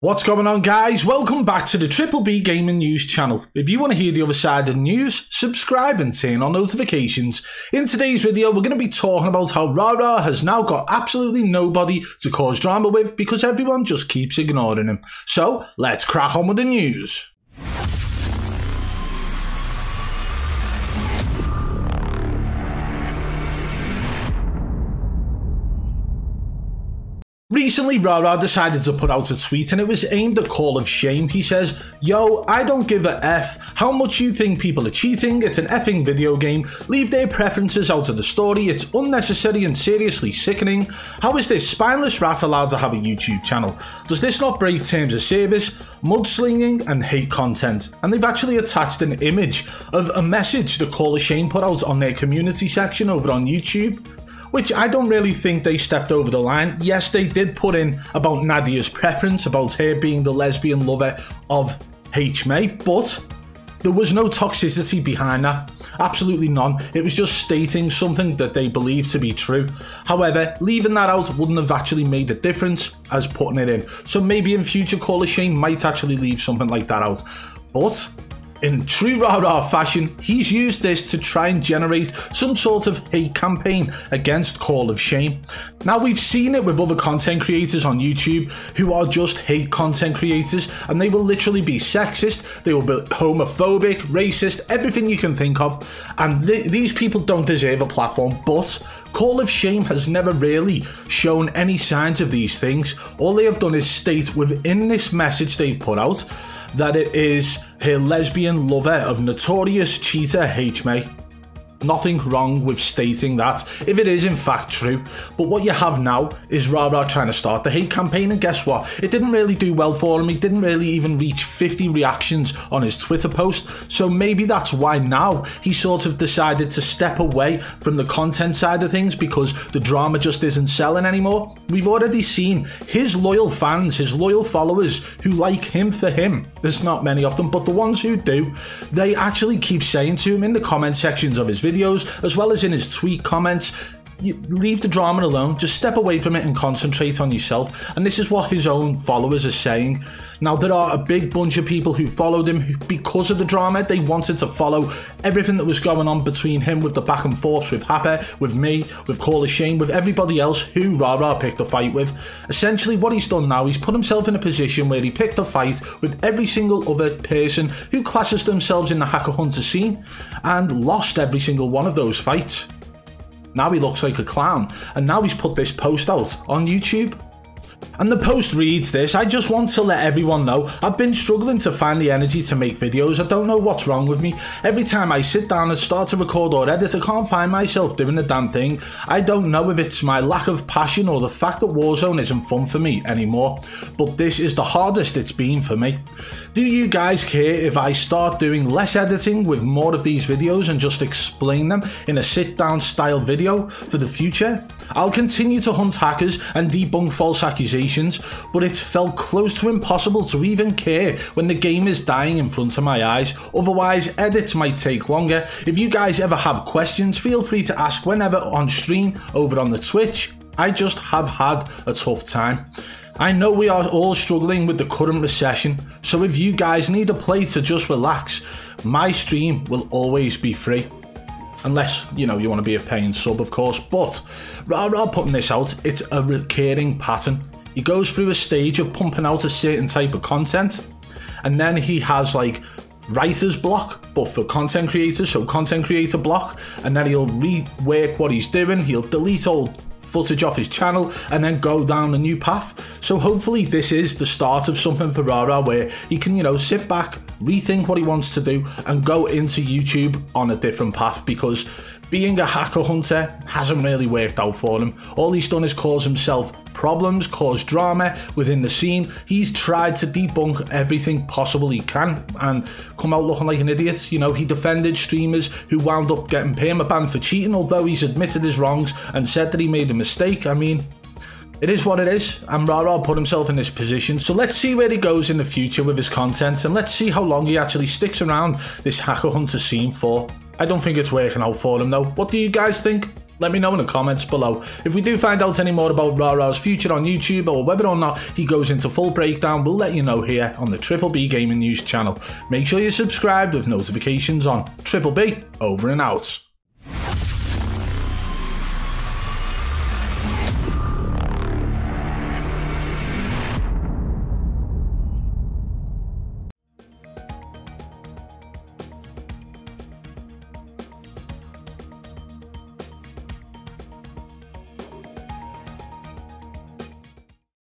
What's going on, guys? Welcome back to the Triple B Gaming News channel. If you want to hear the other side of the news, subscribe and turn on notifications. In today's video, we're going to be talking about how RARA has now got absolutely nobody to cause drama with because everyone just keeps ignoring him. So, let's crack on with the news. Recently, RARA decided to put out a tweet and it was aimed at Call of Shame. He says, "Yo, I don't give a F how much you think people are cheating. It's an effing video game. Leave their preferences out of the story. It's unnecessary and seriously sickening. How is this spineless rat allowed to have a YouTube channel? Does this not break terms of service, mudslinging and hate content?" And they've actually attached an image of a message that Call of Shame put out on their community section over on YouTube, which I don't really think they stepped over the line. Yes, they did put in about Nadia's preference, about her being the lesbian lover of H-May, but there was no toxicity behind that. Absolutely none. It was just stating something that they believe to be true. However, leaving that out wouldn't have actually made a difference as putting it in. So maybe in future, Call of Shame might actually leave something like that out. But in true RARA fashion, he's used this to try and generate some sort of hate campaign against Call of Shame. Now, we've seen it with other content creators on YouTube who are just hate content creators, and they will literally be sexist, they will be homophobic, racist, everything you can think of, and these people don't deserve a platform. But Call of Shame has never really shown any signs of these things. All they have done is state within this message they've put out that it is her lesbian lover of notorious cheater H-May. Nothing wrong with stating that if it is in fact true, but what you have now is RARA trying to start the hate campaign, and guess what? It didn't really do well for him. He didn't really even reach 50 reactions on his Twitter post, so maybe that's why now he sort of decided to step away from the content side of things because the drama just isn't selling anymore. We've already seen his loyal fans, his loyal followers who like him for him. There's not many of them, but the ones who do, they actually keep saying to him in the comment sections of his videos as well as in his tweet comments, leave the drama alone, just step away from it and concentrate on yourself. And this is what his own followers are saying. Now, there are a big bunch of people who followed him because of the drama. They wanted to follow everything that was going on between him with the back and forths with Harper, with me, with Call of Shame, with everybody else who RARA picked a fight with. Essentially what he's done now, he's put himself in a position where he picked a fight with every single other person who classes themselves in the hacker hunter scene and lost every single one of those fights. Now he looks like a clown, and now he's put this post out on YouTube. And the post reads this: "I just want to let everyone know I've been struggling to find the energy to make videos. I don't know what's wrong with me. Every time I sit down and start to record or edit, I can't find myself doing the damn thing. I don't know if it's my lack of passion or the fact that Warzone isn't fun for me anymore, but this is the hardest it's been for me. Do you guys care if I start doing less editing with more of these videos and just explain them in a sit-down style video for the future? I'll continue to hunt hackers and debunk false accusations, but it's felt close to impossible to even care when the game is dying in front of my eyes. Otherwise, edits might take longer. If you guys ever have questions, feel free to ask whenever on stream over on the Twitch. I just have had a tough time. I know we are all struggling with the current recession, so if you guys need a play to just relax, my stream will always be free." Unless, you know, you want to be a paying sub, of course. But RARA putting this out, it's a recurring pattern. He goes through a stage of pumping out a certain type of content, and then he has like writer's block, but for content creators, so content creator block, and then he'll rework what he's doing, he'll delete old footage off his channel and then go down a new path. So hopefully this is the start of something for RARA where he can, you know, sit back, rethink what he wants to do and go into YouTube on a different path, because being a hacker hunter hasn't really worked out for him. All he's done is cause himself problems, cause drama within the scene. He's tried to debunk everything possible he can and come out looking like an idiot. You know, he defended streamers who wound up getting permabanned for cheating, although he's admitted his wrongs and said that he made a mistake. I mean, it is what it is, and RARA put himself in this position. So let's see where he goes in the future with his content, and let's see how long he actually sticks around this hacker hunter scene for. I don't think it's working out for him though. What do you guys think? Let me know in the comments below. If we do find out any more about RARA's future on YouTube or whether or not he goes into full breakdown, we'll let you know here on the Triple B Gaming News channel. Make sure you're subscribed with notifications on. Triple B, over and out.